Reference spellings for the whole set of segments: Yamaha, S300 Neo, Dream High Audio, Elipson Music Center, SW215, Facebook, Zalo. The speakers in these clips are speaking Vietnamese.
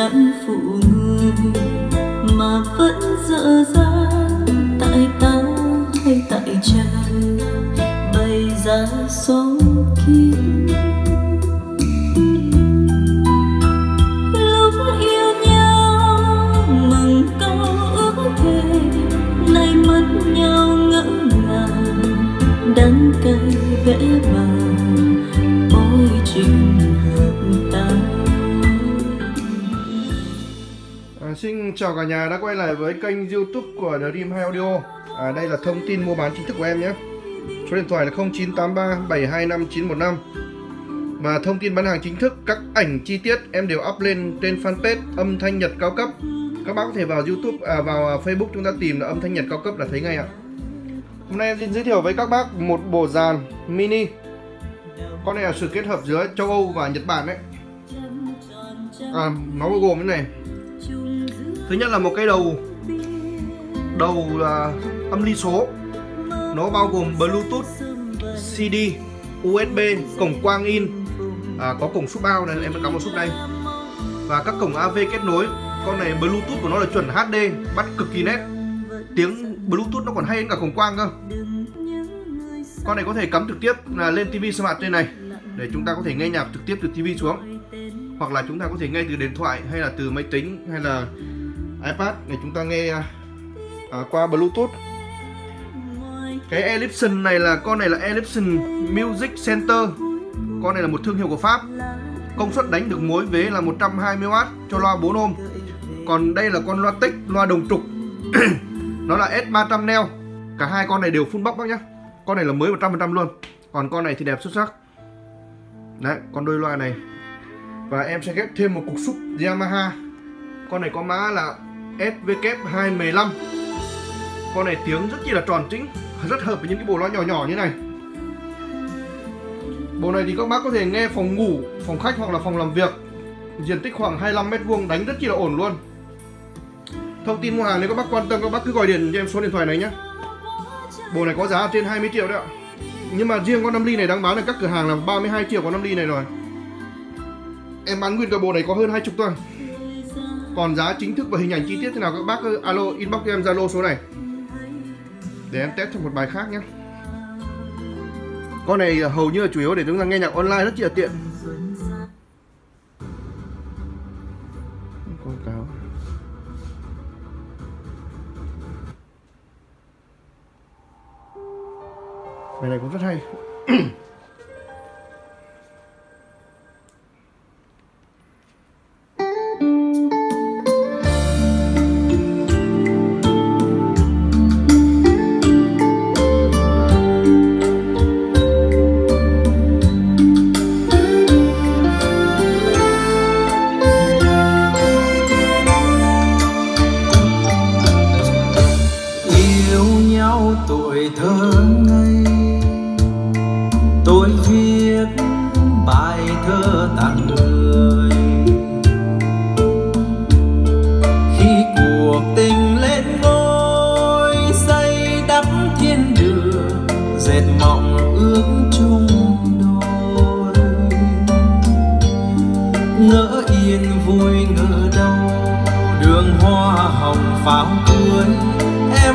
dáng phụ người mà vẫn dở dang. Tại tao hay tại trời bày ra số kín. Lúc yêu nhau mừng câu ước thề, nay mất nhau ngỡ ngàng đắng cay vẽ vàng. Ôi trình hợp ta. Xin chào cả nhà đã quay lại với kênh YouTube của Dream High Audio. Đây là thông tin mua bán chính thức của em nhé. Số điện thoại là 0983 725 915. Và thông tin bán hàng chính thức, các ảnh chi tiết em đều up lên trên fanpage Âm Thanh Nhật Cao Cấp. Các bác có thể vào YouTube, vào Facebook chúng ta tìm là Âm Thanh Nhật Cao Cấp là thấy ngay ạ. Hôm nay em xin giới thiệu với các bác một bộ dàn mini. Con này là sự kết hợp giữa châu Âu và Nhật Bản đấy. Nó bao gồm thế này. Thứ nhất là một cái đầu là âm ly số, nó bao gồm Bluetooth, CD, USB, cổng quang in, có cổng sub out này, em đã cắm vào sub đây, và các cổng AV kết nối. Con này Bluetooth của nó là chuẩn HD, bắt cực kỳ nét, tiếng Bluetooth nó còn hay hơn cả cổng quang cơ. Con này có thể cắm trực tiếp là lên TV smart trên này để chúng ta có thể nghe nhạc trực tiếp từ TV xuống, hoặc là chúng ta có thể nghe từ điện thoại hay là từ máy tính hay là iPad để chúng ta nghe qua Bluetooth. Cái Elipson này là con này là Elipson Music Center. Con này là một thương hiệu của Pháp. Công suất đánh được mỗi vế là 120W cho loa 4 ohm. Còn đây là con loa tích, loa đồng trục. Nó là S300 Neo. Cả hai con này đều full box bác nhá. Con này là mới 100% luôn. Còn con này thì đẹp xuất sắc. Đấy, con đôi loa này. Và em sẽ ghép thêm một cục sub Yamaha. Con này có mã là SW215. Con này tiếng rất chi là tròn trĩnh, rất hợp với những cái bộ loa nhỏ nhỏ như này. Bộ này thì các bác có thể nghe phòng ngủ, phòng khách hoặc là phòng làm việc. Diện tích khoảng 25 m2, đánh rất chi là ổn luôn. Thông tin mua hàng nếu các bác quan tâm, các bác cứ gọi điện cho em số điện thoại này nhé. Bộ này có giá trên 20 triệu đấy ạ. Nhưng mà riêng con 5 ly này đang bán ở các cửa hàng là 32 triệu con 5 ly này rồi. Em bán nguyên cả bộ này có hơn 20 thôi. Còn giá chính thức và hình ảnh chi tiết thế nào các bác alo inbox cho em Zalo số này để em test cho một bài khác nhé. Con này hầu như là chủ yếu để chúng ta nghe nhạc online, rất là tiện. Quảng cáo. Bài này cũng rất hay. Tôi viết bài thơ tặng người khi cuộc tình lên ngôi, xây đắp thiên đường, dệt mộng ước chung đôi. Ngỡ yên vui ngỡ đau, đường hoa hồng pháo cưới, em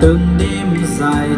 Từng đêm dài